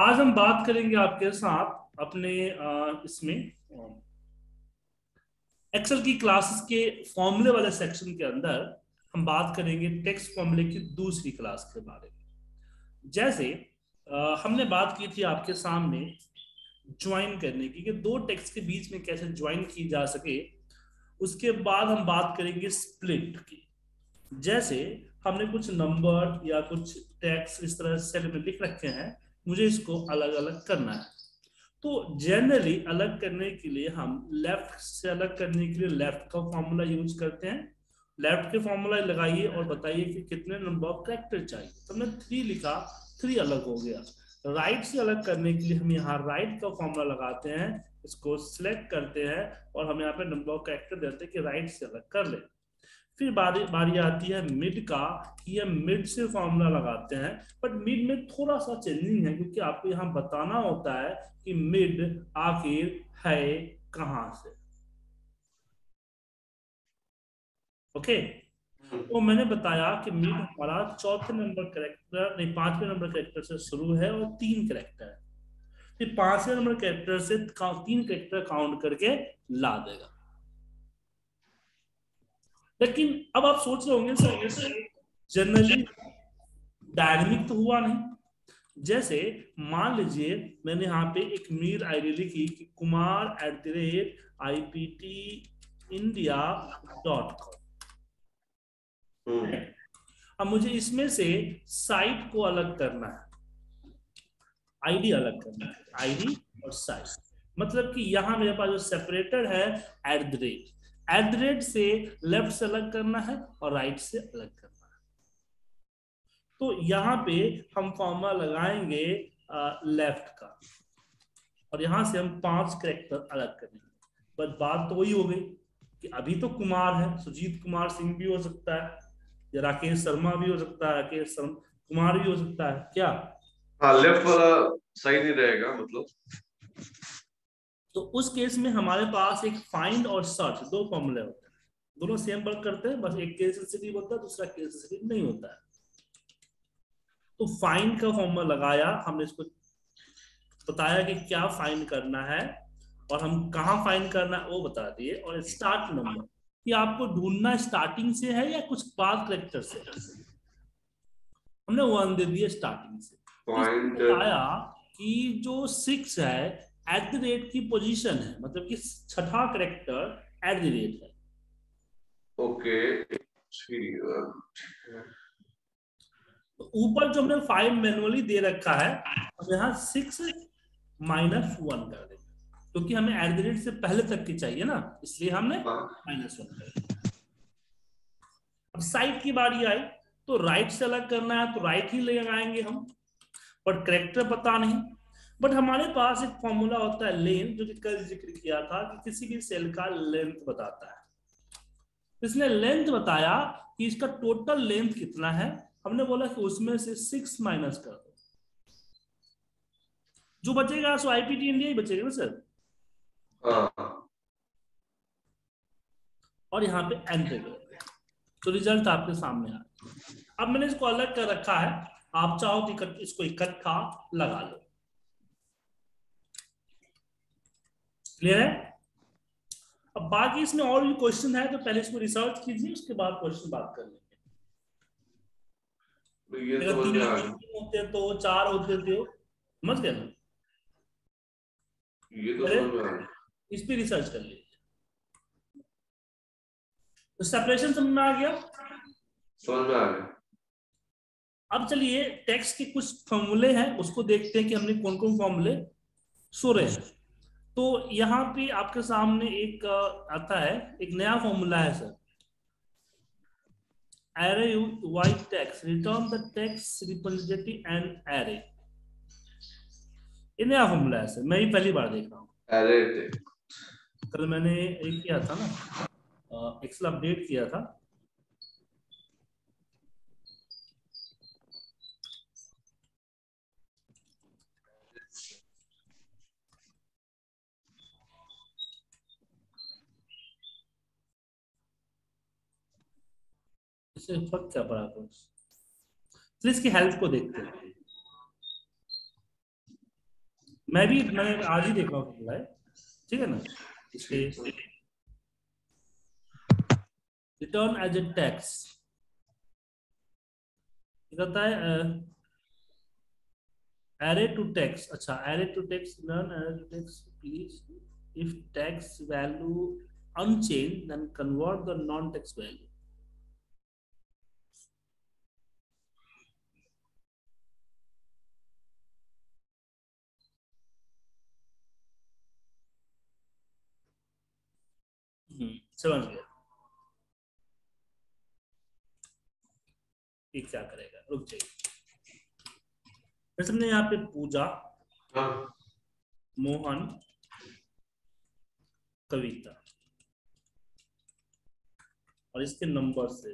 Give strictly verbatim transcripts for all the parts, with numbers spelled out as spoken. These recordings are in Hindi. आज हम बात करेंगे आपके साथ अपने इसमें एक्सेल की क्लासेस के फॉर्मूले वाले सेक्शन के अंदर हम बात करेंगे टेक्स्ट फॉर्मूले की दूसरी क्लास के बारे में। जैसे हमने बात की थी आपके सामने ज्वाइन करने की कि दो टेक्स्ट के बीच में कैसे ज्वाइन की जा सके। उसके बाद हम बात करेंगे स्प्लिट की। जैसे हमने कुछ नंबर या कुछ टेक्स्ट इस तरह सेल में लिख रखे हैं, मुझे इसको अलग अलग करना है। तो जनरली अलग करने के लिए हम लेफ्ट से अलग करने के लिए लेफ्ट का फॉर्मूला यूज करते हैं। लेफ्ट के फॉर्मूला लगाइए और बताइए कि कितने नंबर ऑफ कैरेक्टर चाहिए। तो हमने थ्री लिखा, थ्री अलग हो गया। राइट से अलग करने के लिए हम यहाँ राइट का फॉर्मूला लगाते हैं, इसको सिलेक्ट करते हैं और हम यहाँ पे नंबर ऑफ कैरेक्टर देते हैं कि राइट से अलग कर ले। फिर बारी बारी आती है मिड का, कि हम मिड से फॉर्मूला लगाते हैं। बट मिड में थोड़ा सा चेंजिंग है क्योंकि आपको यहाँ बताना होता है कि मिड आखिर है कहाँ से। ओके, तो मैंने बताया कि मिड हमारा चौथे नंबर कैरेक्टर नहीं पांचवे नंबर कैरेक्टर से शुरू है और तीन कैरेक्टर है। फिर पांचवे नंबर कैरेक्टर से तीन कैरेक्टर काउंट करके ला देगा। लेकिन अब आप सोच रहे होंगे सर जनरली डायनेमिक तो हुआ नहीं। जैसे मान लीजिए मैंने यहाँ पे एक मेल आईडी लिखी कि Kumar at the rate I P T India dot com. अब मुझे इसमें से साइट को अलग करना है, आईडी अलग करना है, आईडी और साइट। मतलब कि यहाँ मेरे पास जो सेपरेटर है at the rate at the rate से लेफ्ट से अलग करना है और राइट से अलग करना है। तो यहाँ पे हम फॉर्मूला लगाएंगे लेफ्ट का और यहाँ से हम पांच कैरेक्टर अलग करेंगे। बट बात तो वही हो गई कि अभी तो कुमार है, सुजीत कुमार सिंह भी हो सकता है या राकेश शर्मा भी हो सकता है, राकेश शर्मा कुमार भी हो सकता है। क्या हाँ, लेफ्ट वाला सही नहीं रहेगा मतलब। तो उस केस में हमारे पास एक फाइंड और सर्च दो फॉर्मूले होते हैं, दोनों सेम वर्क करते हैं, बस एक केस सेंसिटिव होता है, दूसरा केस सेंसिटिव नहीं होता है। तो फाइंड का फॉर्मूला लगाया, हमने इसको बताया कि क्या फाइंड करना है और हम कहाँ फाइंड करना है वो बता दिए। और स्टार्ट नंबर कि आपको ढूंढना स्टार्टिंग से है या कुछ पास कैरेक्टर से, हमने वन दे दिया स्टार्टिंग से। बताया कि जो सिक्स है एट द रेट की पोजीशन है, मतलब कि छठा कैरेक्टर एट द रेट है। ओके, ऊपर जो हमने फाइव मैनुअली दे रखा है अब यहाँ सिक्स माइनस वन कर देंगे क्योंकि हमें एट द रेट से पहले तक की चाहिए ना, इसलिए हमने माइनस वन कर दिया। अब साइड की बारी आई तो राइट से अलग करना है तो राइट ही लगाएंगे हम, पर कैरेक्टर पता नहीं। बट हमारे पास एक फॉर्मूला होता है लेंथ, जो कि कल जिक्र किया था कि किसी भी सेल का लेंथ बताता है। इसने लेंथ बताया कि इसका टोटल लेंथ कितना है, हमने बोला कि उसमें से सिक्स माइनस कर दो, जो बचेगा सो आईपीटी इंडिया ही बचेगा ना सर। और यहाँ पे एंटर कर दिया तो रिजल्ट आपके सामने आ गया। अब मैंने इसको अलग कर रखा है, आप चाहो तो इसको इकट्ठा लगा लो। क्लियर है? अब बाकी इसमें और भी क्वेश्चन है तो पहले इसको रिसर्च कीजिए, उसके बाद क्वेश्चन बात कर लेंगे। अगर तो तीन होते तो चार होते थे, समझ गए ना? ये तो इस पे रिसर्च कर लीजिए। तो सेपरेशन समझ में आ गया, समझ में आ गया। अब चलिए टेक्स्ट के कुछ फॉर्मूले हैं उसको देखते हैं कि हमने कौन कौन फॉर्मूले सो रहे हैं। तो यहाँ पे आपके सामने एक आता है, एक नया फॉर्मूला है sir, array Y text return the text representative and array. ये नया फॉर्मूला है सर, मैं ही पहली बार देख रहा हूँ। एरे टेक्स्ट कल मैंने एक किया था ना, एक्सेल अपडेट किया था, फर्क क्या पड़ा कुछ। तो इसकी हेल्प को देखते हैं। मैं भी मैंने आज ही देखा हुआ है, ठीक है ना। रिटर्न एज ए टैक्स कहता है एरे टू टैक्स। अच्छा array to tax, learn array to tax please. If tax value unchanged, then convert the non-tax value. समझ गया क्या करेगा, रुक जाइए। फिर हमने यहाँ पे पूजा, मोहन, कविता और इसके नंबर से।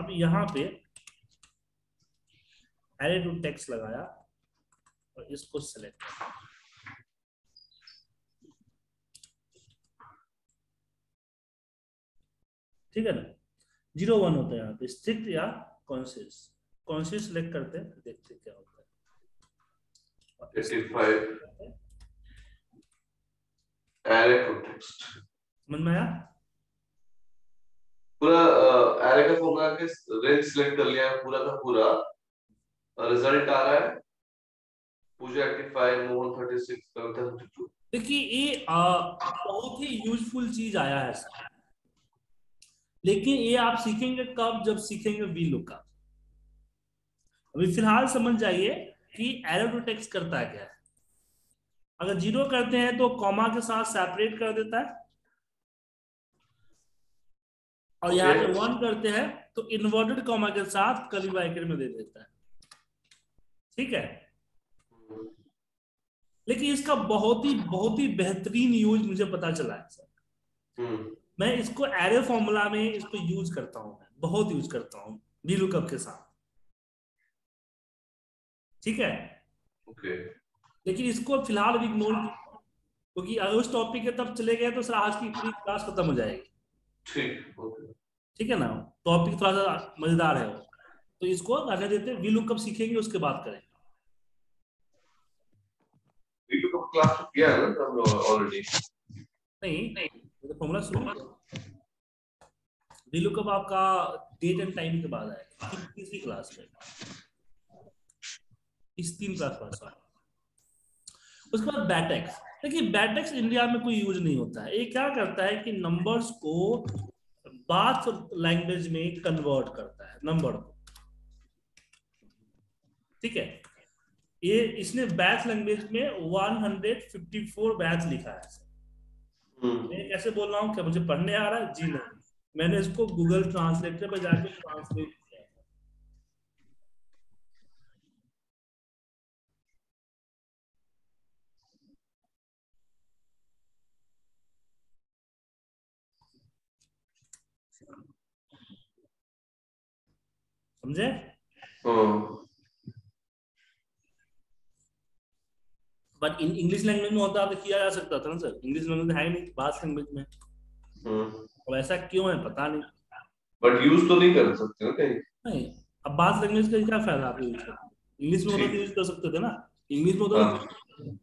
अब यहाँ पे एरे टू टेक्स्ट लगाया और इसको सेलेक्ट किया। ठीक है ना, जीरो वन होता है यहाँ पे, स्ट्रिक्ट या कॉन्शियस। कॉन्शियस सिलेक्ट करते हैं, देखते क्या होता है। समझ में आया पूरा एरे का फॉर्मूला के रेंज सिलेक्ट कर लिया पूरा का पूरा। रिजल्ट आ रहा है पूजा पचासी, मोहन छत्तीस, कविता बत्तीस। देखिए ये बहुत ही यूजफुल चीज आया है सर, लेकिन ये आप सीखेंगे कब, जब सीखेंगे वी लुकअप। अभी फिलहाल समझ जाइए कि एरो टू टेक्स्ट करता क्या है। अगर जीरो करते हैं तो कॉमा के साथ सेपरेट कर देता है, और यहाँ पे वन करते हैं तो इन्वर्टेड कॉमा के साथ कर्ली ब्रैकेट में दे देता है। ठीक है, लेकिन इसका बहुत ही बहुत ही बेहतरीन यूज मुझे पता चला है सर। मैं इसको एरे फॉर्मूला में इसको यूज करता हूं, बहुत यूज करता हूं वी लुकअप के साथ। ठीक है okay. लेकिन इसको फिलहाल इग्नोर क्योंकि अगर उस टॉपिक के तब चले गए तो सर आज की पूरी क्लास खत्म हो जाएगी। ठीक है ना, टॉपिक थोड़ा सा मजेदार है तो इसको आगे देते वी लुकअप सीखेंगे, उसके बाद करेंगे। वी लुकअप क्लास तो किया है ना ऑलरेडी? नहीं नहीं, फॉर्मूला शुरू वी लुकअप आपका डेट एंड टाइम के बाद आएगा तीसरी क्लास में, इस तीन क्लास बाद। उसके बाद बैटैक्स। देखिए बैटैक्स इंडिया में कोई यूज नहीं होता है। ये क्या करता है कि नंबर्स को बाथ लैंग्वेज में कन्वर्ट करता है नंबर को। ठीक है, ये इसने बैथ लैंग्वेज में एक सौ चौवन बैथ लिखा है। मैं कैसे बोल रहा हूँ, क्या मुझे पढ़ने आ रहा है? जी नहीं, मैंने इसको गूगल ट्रांसलेटर पर जाके ट्रांसलेट किया है। समझे? बट इन इंग्लिश लैंग्वेज में होता तो किया जा सकता था ना सर। इंग्लिश लैंग्वेज में है नहीं, बास लैंग्वेज में। अब ऐसा क्यों है पता नहीं, बट यूज तो नहीं कर सकते ना कहीं। नहीं, अब बास लैंग्वेज का क्या फायदा आप यूज करते? इंग्लिश में होता तो यूज कर सकते थे ना, इंग्लिश में होता तो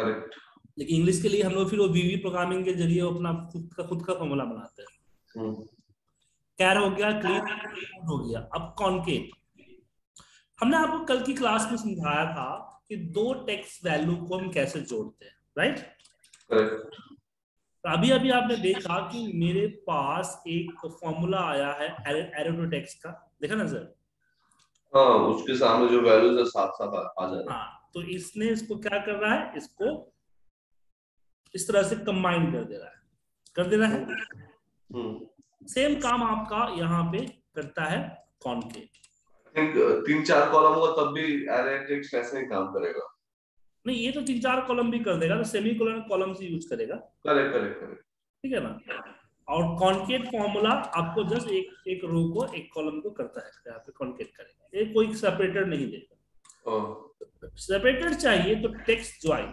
करेक्ट। लेकिन इंग्लिश के लिए हम लोग फिर वो वीवी प्रोग्रामिंग के जरिए अपना खुद का खुद का फॉर्मूला बनाते हैं। कैर हो गया, क्लीन हो गया। अब कॉन्केट हमने आपको कल की क्लास में समझाया था कि दो टैक्स वैल्यू को हम कैसे जोड़ते हैं, राइट? तो अभी अभी आपने देखा कि मेरे पास एक फॉर्मूला आया है एरे टू टैक्स का, देखा ना सर? हाँ, उसके सामने जो वैल्यूज है साथ साथ आ जा रहे हैं। हाँ, तो इसने इसको क्या कर रहा है, इसको इस तरह से कंबाइन कर दे रहा है, कर दे रहा है। हम्म, सेम काम आपका यहाँ पे करता है कॉन्केट। तीन चार कॉलम होगा तब भी एरे टेक्स्ट ऐसे ही काम करेगा। नहीं, ये तो तीन चार कॉलम भी कर देगा, तो सेमीकोलन कॉलम से यूज करेगा। करेक्ट करेक्ट करेक्ट, ठीक है ना। और कॉन्केट फॉर्मूला आपको जस्ट एक एक रो को एक कॉलम को करता है, यहाँ पे कॉन्केट करेगा। ये कोई सेपरेटर नहीं देगा। सेपरेटर चाहिए तो टेक्स्ट ज्वाइन।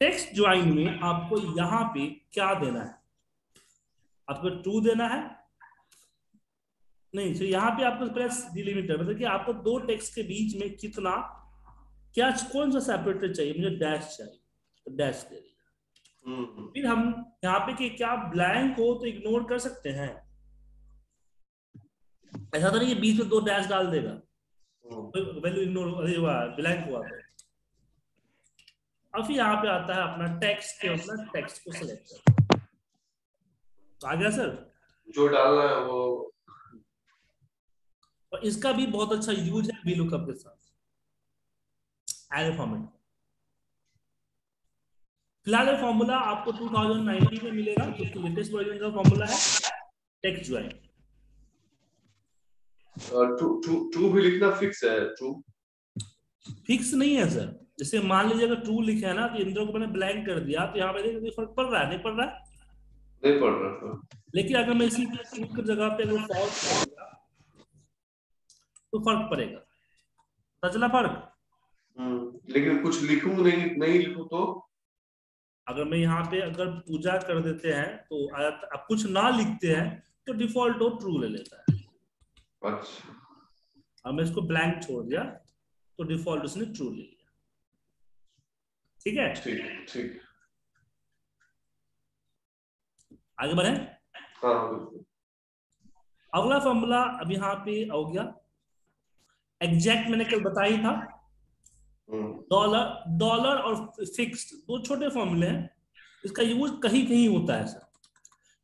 टेक्स्ट ज्वाइन में आपको यहाँ पे क्या देना है, आपको टू देना है नहीं, तो यहाँ पे आपको प्लस डिलिमिटर मतलब कि आपको दो टेक्स्ट के बीच में कितना क्या कौन सा सेपरेटर चाहिए, मुझे डैश चाहिए तो डैश दे दिया। फिर हम यहाँ पे कि क्या ब्लैंक हो तो इग्नोर कर सकते हैं, ऐसा तो नहीं कि बीच में दो डैश डाल देगा तो वैल्यू इग्नोर हुआ ब्लैंक हुआ। अब यहाँ पे आता है अपना टेक्स्ट के अपना टेक्स्ट को सिलेक्ट कर आ गया सर जो डालना है वो, और इसका भी बहुत अच्छा यूज है वीलुकअप के साथ एरे फॉर्मेट। फिलहाल फॉर्मूला आपको टू थाउजेंड नाइनटीन में मिलेगा, तो लेटेस्ट वर्जन का फॉर्मूला है टेक्स्ट ज्वाइन। और टू टू टू भी लिखना फिक्स है, टू फिक्स नहीं है सर। जैसे मान लीजिए अगर टू लिखा है ना तो इंद्र को मैंने ब्लैंक कर दिया तो यहाँ पे देखिए फर्क पड़ रहा है नहीं पड़ रहा है नहीं पढ़ रहा। लेकिन अगर मैं इसी जगह पे वो फॉल्स तो फर्क पड़ेगा, पता चला फर्क। लेकिन कुछ लिखूं नहीं नहीं लिखूं तो अगर मैं यहाँ पे अगर पूजा कर देते हैं तो अब कुछ ना लिखते हैं तो डिफॉल्ट वो ट्रू ले लेता है। अच्छा अब मैं इसको ब्लैंक छोड़ दिया तो डिफॉल्ट उसने ट्रू ले लिया। ठीक है ठीक ठीक आगे बढ़े। अगला फॉर्मूला अब यहाँ पे हो गया एग्जैक्ट, मैंने कल बताया था डॉलर डॉलर और फिक्स्ड दो छोटे फॉर्मूले हैं, इसका यूज कहीं कहीं होता है सर।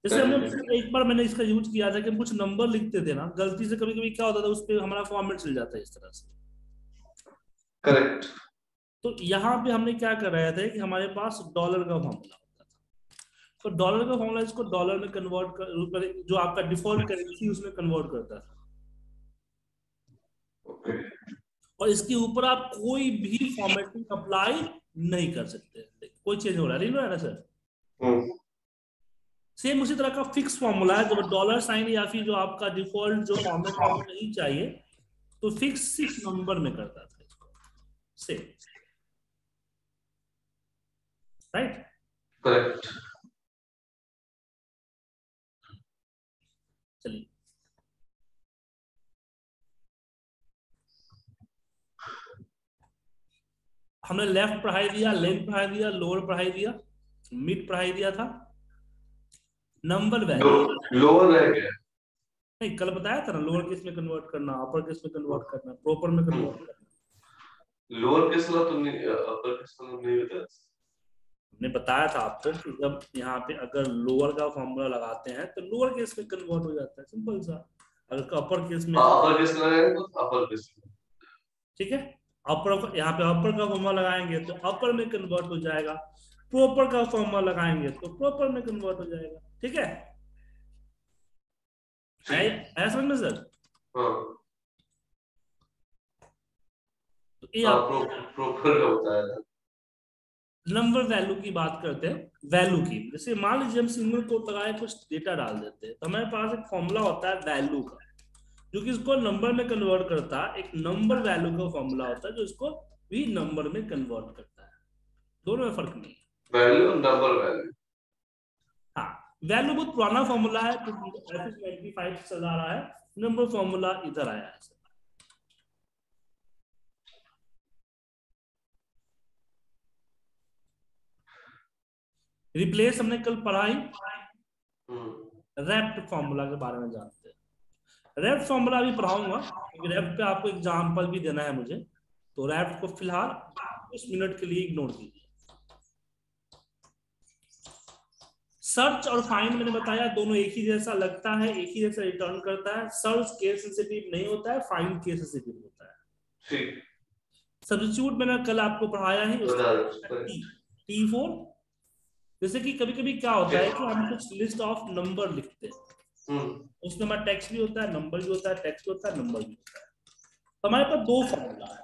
जैसे हमने एक बार मैंने इसका यूज किया था कि कुछ नंबर लिखते थे ना गलती से, कभी कभी क्या होता था उस पर हमारा फॉर्मेट चल जाता है इस तरह से। करेक्ट, तो यहाँ पे हमने क्या कराया था कि हमारे पास डॉलर का फॉर्मूला, तो डॉलर का फॉर्मूला इसको डॉलर में कन्वर्ट कर, जो आपका डिफॉल्ट करेंसी उसमें कन्वर्ट करता है, और इसके ऊपर आप कोई भी फॉर्मेटिंग अप्लाई नहीं कर सकते, कोई चेंज हो रहा नहीं हो रहा ना सर। सेम उसी तरह का फिक्स फॉर्मूला है, जब डॉलर साइन या फिर जो आपका डिफॉल्ट जो फॉर्मेट नहीं चाहिए तो फिक्स सिक्स नंबर में करता था इसको सेम, राइट करेक्ट। हमने लेफ्ट पढ़ाई दिया, लेंथ पढ़ाई दिया, लोअर पढ़ाई दिया, मिड पढ़ाई दिया था, नंबर वैल्यू लोअर रह गया नहीं, कल बताया था ना लोअर केस में कन्वर्ट करना, अपर केस में कन्वर्ट करना, प्रॉपर में कन्वर्ट करना। लोअर केस वाला तो नहीं, अपर केस वाला नहीं बताया, हमने बताया था आपको कि जब यहाँ पे अगर लोअर का फॉर्मूला लगाते हैं तो लोअर केस में कन्वर्ट हो जाता है, सिंपल सा। अगर अपर केस में अपर केस लगाएंगे तो अपर केस, ठीक है, अपर यहाँ पे अपर का फॉर्मूला लगाएंगे तो अपर में कन्वर्ट हो जाएगा, प्रॉपर का फॉर्मूला लगाएंगे तो प्रॉपर में कन्वर्ट हो जाएगा। ठीक है, आया समझ में सर? तो ये आपको प्रॉपर का होता है। नंबर वैल्यू की बात करते हैं, वैल्यू की, जैसे मान लीजिए हम सिंगल कोट लगाए कुछ डेटा डाल देते हैं तो हमारे पास एक फॉर्मूला होता है वैल्यू का, जो कि इसको नंबर में कन्वर्ट करता है, एक नंबर वैल्यू का फॉर्मूला होता है जो इसको भी नंबर में कन्वर्ट करता है, दोनों में फर्क नहीं है। वैल्यू नंबर वैल्यू, हाँ वैल्यू बहुत पुराना फॉर्मूला है, पच्चीस चल आ रहा है, नंबर फॉर्मूला इधर आया है। रिप्लेस हमने कल पढ़ाई, रैप्ड फॉर्मूला के बारे में जानते हैं। रैप्ड फॉर्मूला भी पढ़ाऊंगा क्योंकि रैप्ड पे आपको एग्जांपल भी देना है मुझे, तो रैप्ड को फिलहाल कुछ मिनट के लिए इग्नोर कीजिए। सर्च और फाइंड मैंने बताया दोनों एक ही जैसा लगता है, एक ही जैसा रिटर्न करता है। सर्च केस सेंसिटिव नहीं होता है, फाइंड केस सेंसिटिव होता है। सब्स्टिट्यूट मैंने कल आपको पढ़ाया है टी फोर। जैसे कि कभी कभी क्या होता है कि हम कुछ लिस्ट ऑफ नंबर लिखते हैं, उसमें हमारा टेक्स्ट भी होता है, नंबर भी होता है, टेक्स्ट भी होता है, नंबर भी होता है। तो हमारे पास दो फॉर्मूला है,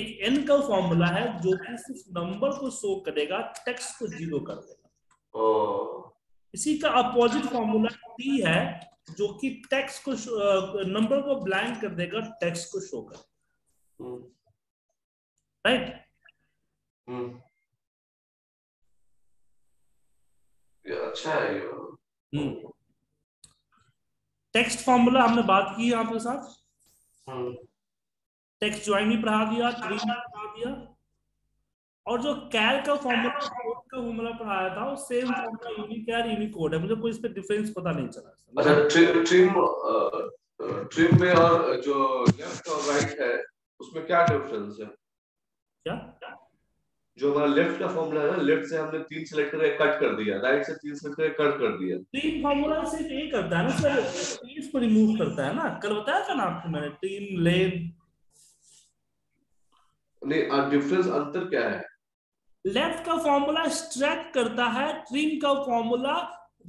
एक एन का फॉर्मूला है जो कि सिर्फ नंबर को शो करेगा, टेक्स्ट को जीरो कर देगा। इसी का अपोजिट फॉर्मूला टी है जो कि टेक्स्ट को नंबर को ब्लैंक कर देगा, टेक्स्ट को शो कर देगा, राइट। अच्छा है, टेक्स्ट फॉर्मूला हमने बात की है आपके साथ, टेक्स्ट ज्वाइन भी पढ़ा दिया, थ्री पढ़ा दिया, और जो कैल का फॉर्मूला फॉर्मूला पढ़ाया था वो सेम फॉर्मूला यूनिक है, यूनिक कोड है, मुझे कोई इस पे डिफरेंस पता नहीं चला। अच्छा, ट्रिम ट्रिम ट्रिम में और जो लेफ्ट और राइट है उसमें क्या डिफरेंस है? क्या जो हमारा लेफ्ट का फॉर्मूला है, लेफ्ट से हमने तीन सेलेक्ट करके कट कर दिया, राइट से तीन सेलेक्ट करके कट कर दिया। तीन फॉर्मूला सिर्फ एक करता है ना सर, तीन को रिमूव करता है ना, कल बताया था ना आपको मैंने, तीन लेन नहीं, डिफरेंस अंतर क्या है? लेफ्ट का फॉर्मूला स्ट्रेच करता है, ट्रिम का फॉर्मूला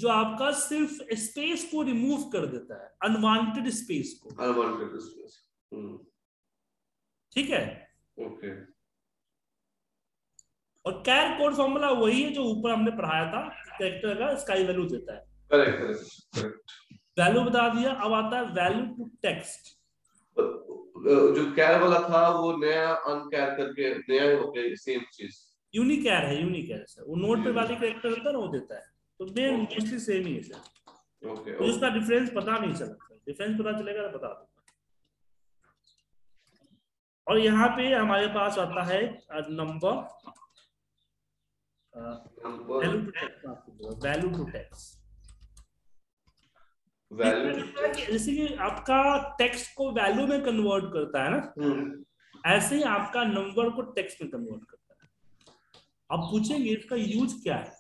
जो आपका सिर्फ स्पेस को रिमूव कर देता है, अनवांटेड स्पेस को, अनवांटेड स्पेस। ठीक है, ओके। और कैर कोड फॉर्मूला वही है जो ऊपर हमने पढ़ाया था, कैरेक्टर का स्काई वैल्यू देता है, करेक्ट करेक्ट, वैल्यू बता दिया। अब आता है वैल्यू टू टेक्स्ट, जो कैर वाला था वो नया अनकैर करके नया हो गया, सेम चीज, यूनिक कैर है, यूनिक कैर सर, वो नोट पे वाली कैरेक्टर होता है ना वो देता है, तो मेन मोस्टली सेम ही है सर। ओके, उसका डिफरेंस पता नहीं चला, डिफरेंस पता चलेगा तो बता दूंगा। और यहाँ पे हमारे पास आता है number, value to text, value to text, जैसे कि आपका टेक्स्ट को वैल्यू में कन्वर्ट करता है ना, ऐसे ही आपका नंबर को टेक्स्ट में कन्वर्ट करता है। अब पूछेंगे इसका यूज क्या है,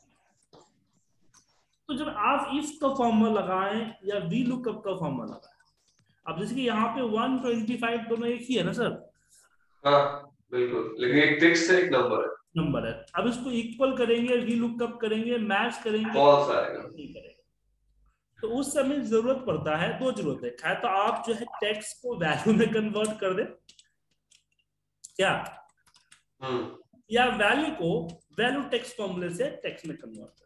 तो जब आप इसका फॉर्मूला लगाएं या वी लुकअप का फॉर्मूला लगाएं, अब जैसे कि यहाँ पे वन ट्वेंटी फाइव दोनों एक ही है ना सर? हाँ बिल्कुल, लेकिन एक टेक्स्ट है, एक नंबर है, नंबर है। अब इसको इक्वल करेंगे, वी लुकअप करेंगे, मैच करेंगे, बहुत सारे, तो उस समय जरूरत पड़ता है, दो जरूरत है, खैर तो आप जो है टेक्स्ट को वैल्यू में कन्वर्ट कर दे क्या, या वैल्यू को वैल्यू टेक्स्ट फॉर्मूले से टेक्स्ट में कन्वर्ट कर दे।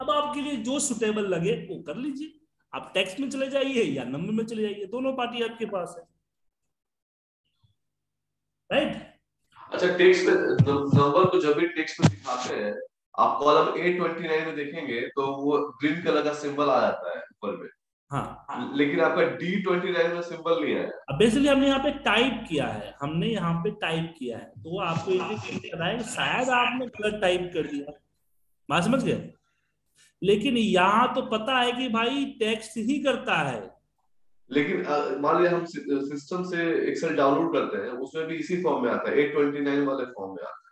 अब आपके लिए जो सुटेबल लगे वो कर लीजिए, आप टेक्स्ट में चले जाइए या नंबर में चले जाइए, दोनों पार्टी आपके पास है, राइट। अच्छा, टेक्स्ट में नंबर को जब भी टेक्स्ट में दिखाते हैं आप कॉलम ए उनतीस में देखेंगे तो वो ग्रीन कलर का सिंबल आ जाता है ऊपर में, हाँ, लेकिन आपका डी उनतीस में सिंबल नहीं आया। अब बेसिकली हमने यहाँ पे टाइप किया है, हमने यहाँ पे टाइप किया है, तो आपको इंडिकेट कराएगा शायद आपने गलत टाइप कर दिया, बात समझ गए, लेकिन यहाँ तो पता है कि भाई टेक्स्ट ही करता है, लेकिन मान लिया हम सिस्टम से एक्सेल डाउनलोड करते हैं उसमें भी इसी फॉर्म में आता है, आठ सौ उनतीस वाले फॉर्म में आता है।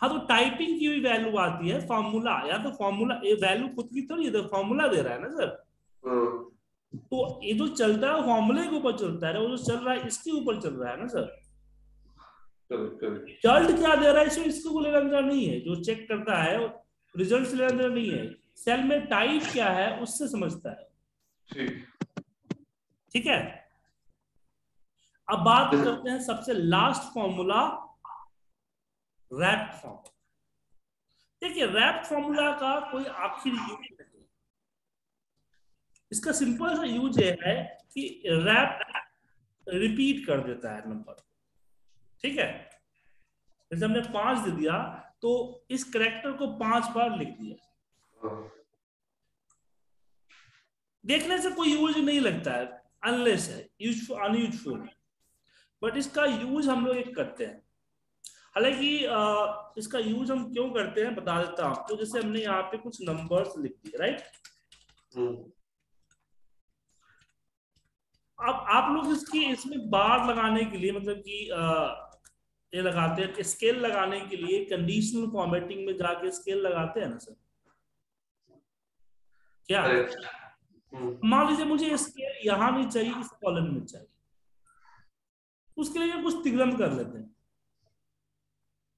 हाँ, तो टाइपिंग की हुई वैल्यू आती है, फॉर्मूला या तो फॉर्मूला ये वैल्यू खुद की तो नहीं, तो फॉर्मूला दे रहा है ना सर, तो ये जो चलता है फॉर्मूले के ऊपर चलता है, वो जो चल रहा है इसके ऊपर चल रहा है ना सर, रिजल्ट क्या दे रहा है इसमें, इसको कोई लेना देना नहीं है, जो चेक करता है रिजल्ट लेना देना नहीं है, सेल में टाइप क्या है उससे समझता है, ठीक है। अब बात करते हैं सबसे लास्ट फॉर्मूला, रैप फॉर्मूला। देखिए रैप फॉर्मूला का कोई आखिर यूज नहीं, इसका सिंपल सा यूज यह है कि रैप रिपीट कर देता है नंबर, ठीक है, जैसे हमने पांच दे दिया तो इस कैरेक्टर को पांच बार लिख दिया, देखने से कोई यूज नहीं लगता है, अनलेस है, यूजफुल अनयूजफुल, बट इसका यूज हम लोग एक करते हैं। हालांकि इसका यूज हम क्यों करते हैं बता देता हूं आपको, तो जैसे हमने यहाँ पे कुछ नंबर्स लिख दिए, राइट, अब आप लोग इसकी इसमें बार लगाने के लिए, मतलब कि आ, ये लगाते हैं स्केल लगाने के लिए, कंडीशनल फॉर्मेटिंग में जाके स्केल लगाते हैं ना सर, क्या मान लीजिए मुझे स्केल यहां नहीं चाहिए, इस कॉलम में चाहिए, उसके लिए कुछ तिग्रम कर लेते हैं,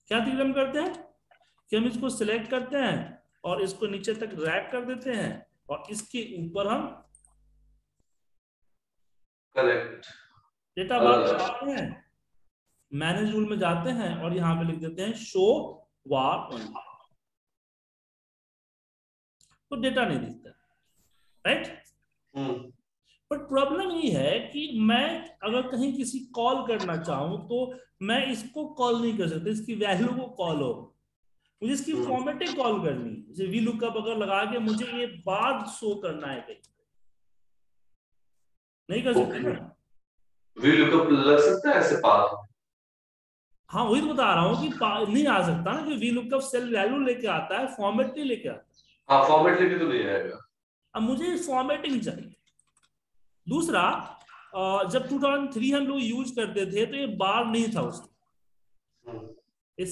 क्या तिग्रम करते हैं कि हम इसको सिलेक्ट करते हैं और इसको नीचे तक ड्रैग कर देते हैं और इसके ऊपर हम करेक्ट डेटा बार लगाते हैं, मैनेज रूल में जाते हैं और यहां पे लिख देते हैं शो वार ओनली, तो डेटा नहीं दिखता, राइट right? बट प्रॉब्लम ये है कि मैं अगर कहीं किसी कॉल करना चाहूं तो मैं इसको कॉल नहीं कर सकता, इसकी वैल्यू को कॉल हो, मुझे इसकी फॉर्मेटिंग कॉल करनी, जैसे वी लुकअप अगर लगा के मुझे ये बाद शो करना है कहीं नहीं कर सकते ना, वी लुकअप लग सकता है ऐसे बाद। हाँ वही तो बता रहा हूँ कि नहीं आ सकता ना, वी लुकअप सेल वैल्यू लेके आता है, फॉर्मेट नहीं लेके आता। हाँ फॉर्मेट लेके तो नहीं आएगा। अब मुझे फॉर्मेटिंग चाहिए। दूसरा जब टू थाउज़ेंड थ्री हम लोग यूज करते थे तो ये बार नहीं था, उसमें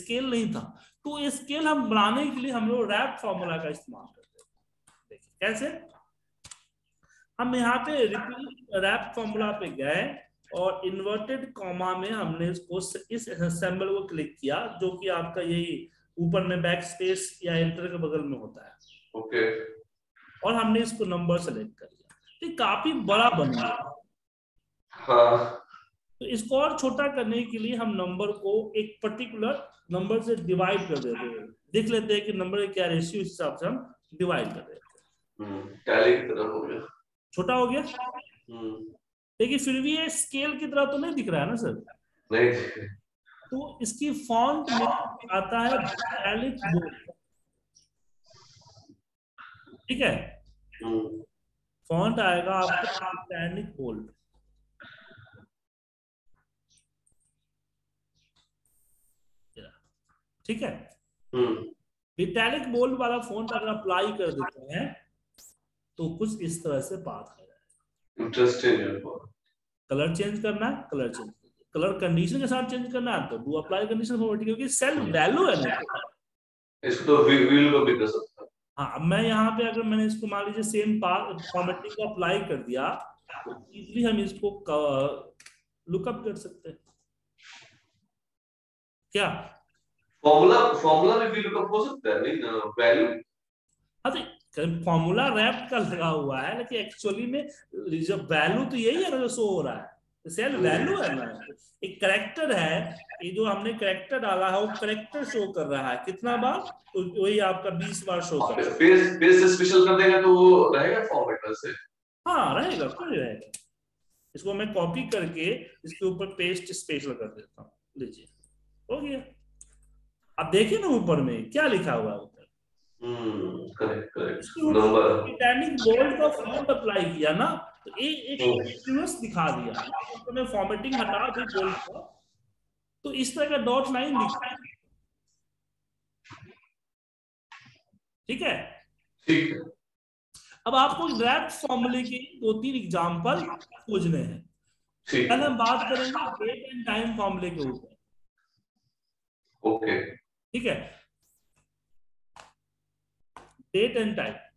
स्केल नहीं था, तो स्केल हम बनाने के लिए हम लोग रैप फॉर्मूला का इस्तेमाल करते थे। कैसे? हम यहाँ पे रिपीट रैप फॉर्मूला पे गए और इन्वर्टेड कॉमा में हमने इसको इस असेंबल को क्लिक किया, जो कि आपका यही ऊपर में बैक स्पेस या एंटर के बगल में होता है। ओके। और हमने इसको नंबर सेलेक्ट कर लिया, तो काफी बड़ा बन गया। हाँ। तो इसको और छोटा करने के लिए हम नंबर को एक पर्टिकुलर नंबर से डिवाइड कर देते हैं, देख लेते हैं कि नंबर क्या रेशियो हिसाब से हम डिवाइड कर देते हैं। छोटा हो गया लेकिन फिर भी ये स्केल की तरह तो नहीं दिख रहा है ना सर। नहीं। तो इसकी फॉन्ट में आता है italic bold, ठीक है, फॉन्ट आएगा आपका italic bold। ठीक है, इटैलिक बोल्ड वाला फॉन्ट अगर अप्लाई कर देते हैं तो कुछ इस तरह से बात हो जाएगा। इंटरेस्टिंग। कलर चेंज करना, कलर चेंज कलर कंडीशन के साथ चेंज करना है तो डू अप्लाई कंडीशन फॉर्मेट, क्योंकि सेल वैल्यू है ना, इसको तो व्हील को भी कर सकता है। हाँ, मैं यहाँ पे अगर मैंने इसको मान लीजिए सेम फॉर्मेटिंग को अप्लाई कर दिया तो इजीली हम इसको लुकअप कर सकते हैं। क्या फॉर्मूला फॉर्मूला में भी लुकअप हो सकता है? नहीं ना, वैल्यू। हाँ तो फॉर्मूला रैप का लगा हुआ है, लेकिन एक्चुअली में जब वैल्यू तो यही है ना जो शो हो रहा है, सेल वैल्यू है ना, एक करेक्टर है, ये जो हमने करेक्टर डाला है वो करेक्टर शो कर रहा है कितना बार, तो वही आपका बीस बार शो कर रहा है। पेज पेज से स्पेशल कर देगा तो वो रहेगा फॉर्मेट से। हाँ रहेगा, क्यों नहीं रहेगा। इसको मैं कॉपी करके इसके ऊपर पेस्ट स्पेशल कर देता हूँ, लीजिए हो गया। आप देखिए ना ऊपर में क्या लिखा हुआ है ऊपर। Hmm correct correct number titanic bold का फॉन्ट अप्लाई किया ना तो एक एक दिखा दिया, तो मैं फॉर्मेटिंग हटा दी बोल्ड को, तो इस तरह का डॉट लाइन लिखा। ठीक है, ठीक है। अब आपको रैप फॉर्मूले के दो तीन एग्जांपल खोजने हैं। कल हम बात करेंगे डेट एंड टाइम फॉर्मूले के ऊपर। ओके ठीक है, डेट एंड टाइम